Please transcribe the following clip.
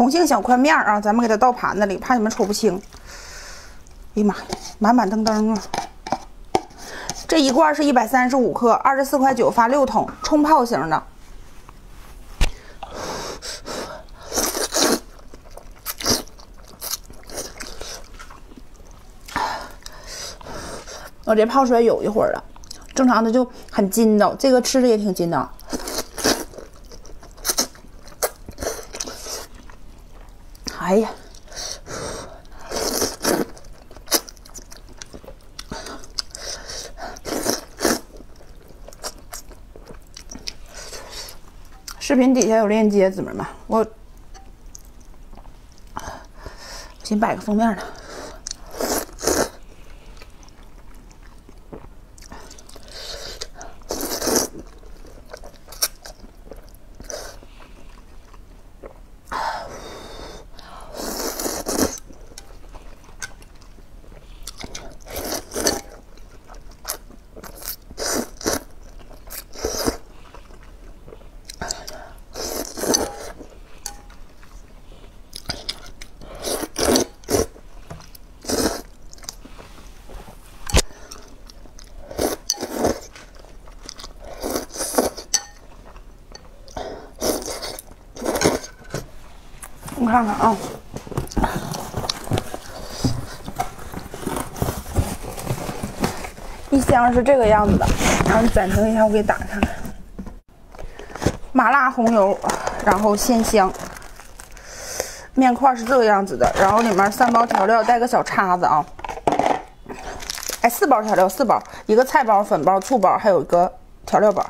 重庆小宽面啊，咱们给它倒盘子里，怕你们瞅不清。哎呀妈，满满登登啊！这一罐是135克，24.9块发6桶，冲泡型的。 我这泡出来有一会儿了，正常的就很筋道，这个吃的也挺筋道。哎呀，视频底下有链接，姊妹们，我先摆个封面了。 看看啊，一箱是这个样子的，然后暂停一下，我给打开看看。麻辣红油，然后鲜香，面块是这个样子的，然后里面3包调料带个小叉子啊，哎，4包调料，4包，一个菜包、粉包、醋包，还有一个调料包。